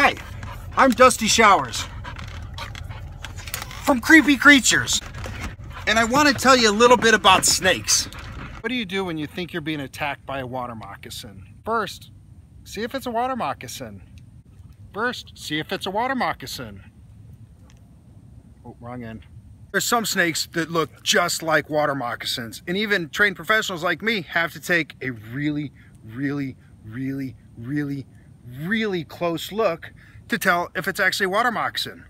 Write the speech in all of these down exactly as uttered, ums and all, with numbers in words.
Hi, I'm Dusty Showers from Creepy Creatures, and I want to tell you a little bit about snakes. What do you do when you think you're being attacked by a water moccasin? First, see if it's a water moccasin. First, see if it's a water moccasin. Oh, wrong end. There's some snakes that look just like water moccasins, and even trained professionals like me have to take a really, really, really, really, really close look to tell if it's actually a water moccasin.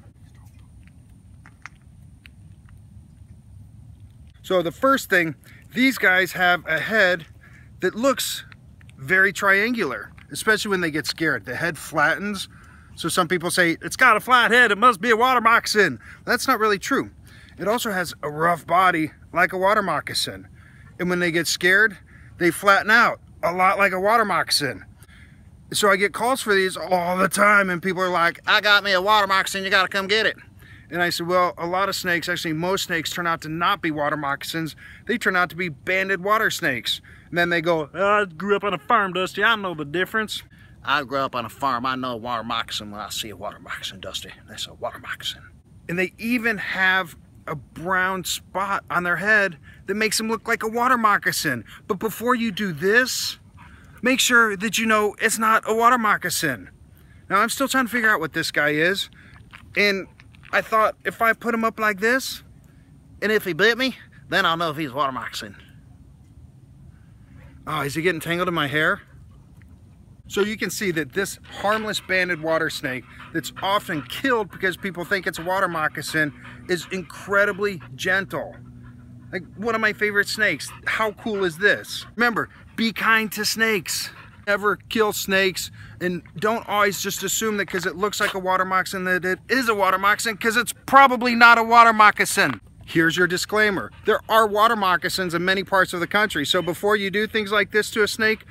So the first thing, these guys have a head that looks very triangular, especially when they get scared. The head flattens. So some people say, it's got a flat head, it must be a water moccasin. That's not really true. It also has a rough body like a water moccasin. And when they get scared, they flatten out a lot like a water moccasin. So I get calls for these all the time, and people are like, I got me a water moccasin, you gotta come get it. And I said, well, a lot of snakes, actually most snakes, turn out to not be water moccasins. They turn out to be banded water snakes. And then they go, oh, I grew up on a farm, Dusty, I know the difference. I grew up on a farm, I know a water moccasin when I see a water moccasin, Dusty. That's a water moccasin. And they even have a brown spot on their head that makes them look like a water moccasin. But before you do this, make sure that you know it's not a water moccasin. Now, I'm still trying to figure out what this guy is, and I thought if I put him up like this, and if he bit me, then I'll know if he's a water moccasin. Oh, is he getting tangled in my hair? So you can see that this harmless banded water snake that's often killed because people think it's a water moccasin is incredibly gentle. Like, one of my favorite snakes. How cool is this? Remember, be kind to snakes. Never kill snakes, and don't always just assume that because it looks like a water moccasin that it is a water moccasin, because it's probably not a water moccasin. Here's your disclaimer. There are water moccasins in many parts of the country, so before you do things like this to a snake,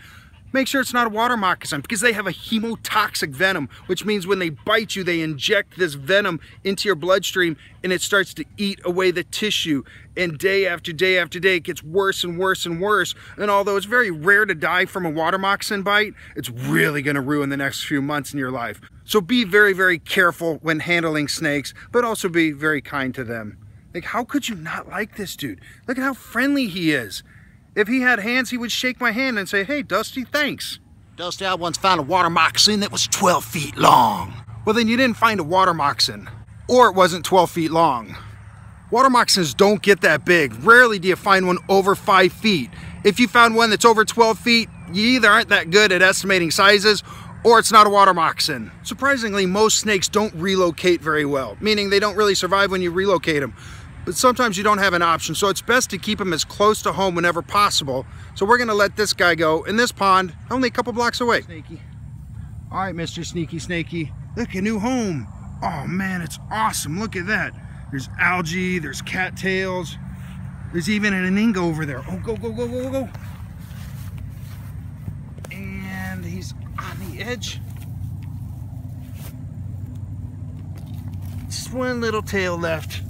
make sure it's not a water moccasin, because they have a hemotoxic venom, which means when they bite you, they inject this venom into your bloodstream, and it starts to eat away the tissue. And day after day after day, it gets worse and worse and worse. And although it's very rare to die from a water moccasin bite, it's really gonna ruin the next few months in your life. So be very, very careful when handling snakes, but also be very kind to them. Like, how could you not like this dude? Look at how friendly he is. If he had hands, he would shake my hand and say, hey, Dusty, thanks. Dusty, I once found a water moccasin that was twelve feet long. Well, then you didn't find a water moccasin, or it wasn't twelve feet long. Water moccasins don't get that big. Rarely do you find one over five feet. If you found one that's over twelve feet, you either aren't that good at estimating sizes, or it's not a water moccasin. Surprisingly, most snakes don't relocate very well, meaning they don't really survive when you relocate them. But sometimes you don't have an option, so it's best to keep them as close to home whenever possible. So we're gonna let this guy go in this pond, only a couple blocks away. Snakey. All right, Mister Sneaky Snakey. Look, a new home. Oh man, it's awesome, look at that. There's algae, there's cattails. There's even an aninga over there. Oh, go, go, go, go, go. And he's on the edge. Just one little tail left.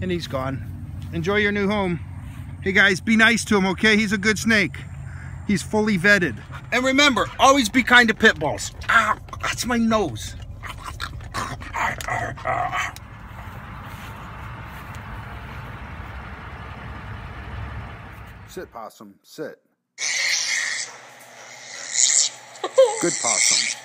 And he's gone. Enjoy your new home. Hey guys, be nice to him, okay? He's a good snake. He's fully vetted. And remember, always be kind to pit bulls. Ow, that's my nose. Sit, possum, sit. Good possum.